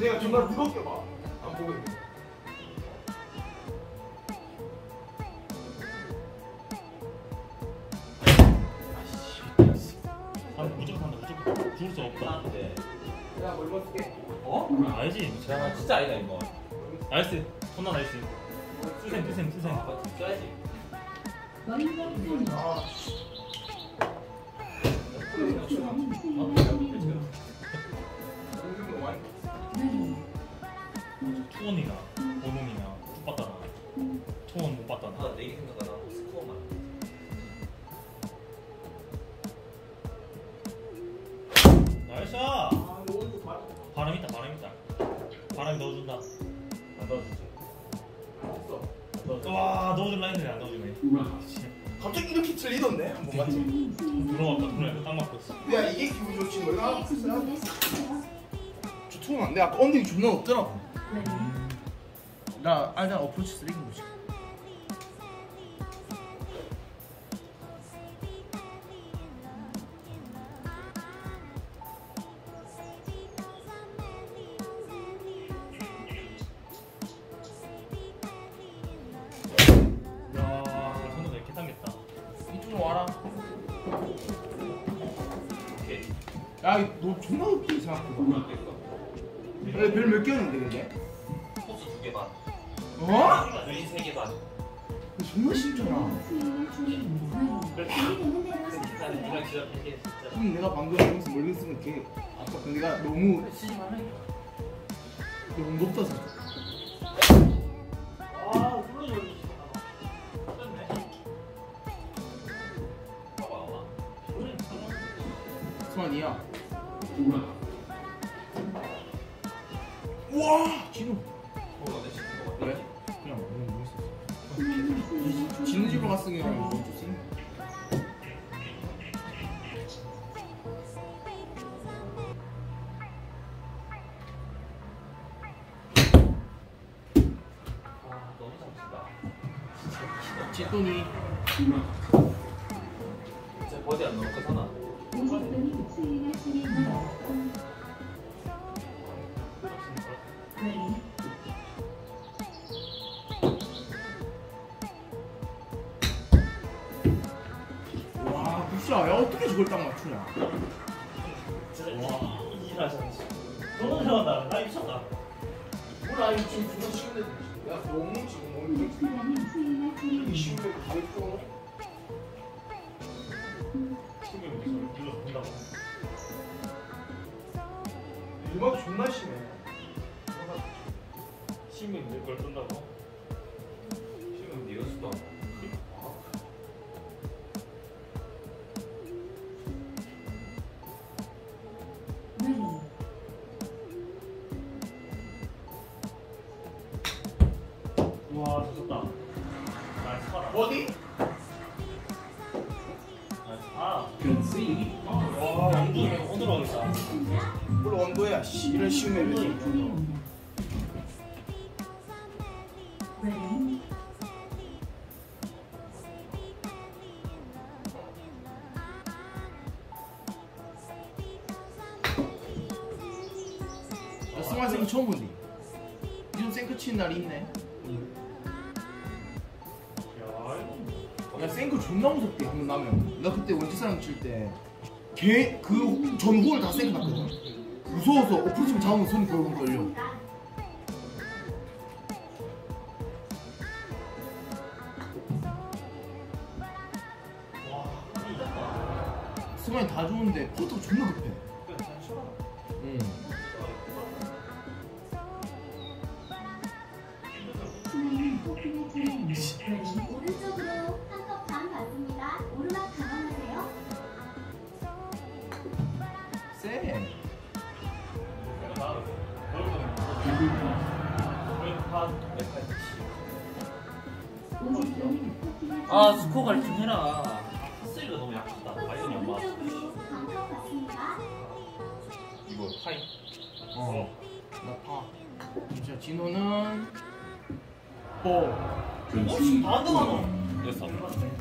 내가 정말 무겁게 봐. 안 보고 있는 거야. 아이씨. 아, 무조건 한다. 죽을 수 없다. 내가 뭘 벗을게. 어? 알지. 야, 진짜 아니다, 이거. 나이스. 존나 나이스. 투샘. 아, 써야지. 투원이나 원원이나 못 봤다나 투원 못 봤다나 나 내기 생각하나 스코어만 나이스. 아, 바람 있다 바람이 넣어준다. 안 넣어주지. 알았어. 와 넣어줄라 했는데 안 넣어주네. 갑자기 이렇게 틀리던데? 못 맞지? 들어왔다 그래 딱 맞고 있어. 야 이게 기분 좋지 뭐야? 저 투원 안 돼. 아까 언니 존나 없더라고. 나 일단 어프로치 쓰레기 보지. 야, 손도 되게 당겼다. 이쪽으로 와라. 오케이. 야, 너 존나 웃기지 생각보다. 별 몇 개였는데 근데? 포수 2개 반. 어? 루인 3개 반. 정말 쉽잖아. 그럼 내가 방금 여기서 멀리 쓰면 걔 아까 내가 너무 너무 높아서. 아, 홀로 저기 쳤네. 봐봐. 수환이야. 와 진우. 어나 지금 거 같아. 왜? 그냥 오늘 뭐 있었어. 진우 집으로 갔으니 뭐 어쩌지? 와 너무 잘친다. 진짜 진돈이. 진짜 버디 안 넣을 거 사나? 와, 굿샷. 야, 어떻게 저걸 딱 맞추냐? 와, 너무 잘한다. 나 미쳤다. 몰라, 이거 지금 존나 쉬운데. 야, 너무 지금 너무 쉬운데 가위 쪼어. 신경 여기서 눌러서 본다고. 음악 존나 심해. 신문 내 걸 뜬다고? 신문 네 연습도 안 해. 와, 좋았다. 나이스 파라. 어디? 나이스 파라. 그치? 와, 원두는 호들어 온다. 뭘 원두야, 씨. 이런 쉬운 애들. 승환 쌤이 처음 본디. 요즘 생크 치는 날이 있네. 야 생크 존나 무섭대. 한번 나면 나 그때 원치사랑 칠 때 걔 그 전후를 다 생크 났거든. 무서워서 어프로치면 잡으면 손이 벌금 걸려. 승환이 다 좋은데 포트가 존나 급해. 응. 오른쪽으로 한컵 반 받습니다. 오르막 감안하세요. 쎄. 아 스코어 관리 좀 해라. 파스리가 너무 약하다. 바이든이 안 맞아. 이거 파이. 어. 자, 진호는 5. 오, 지금 반도 많아. 됐어.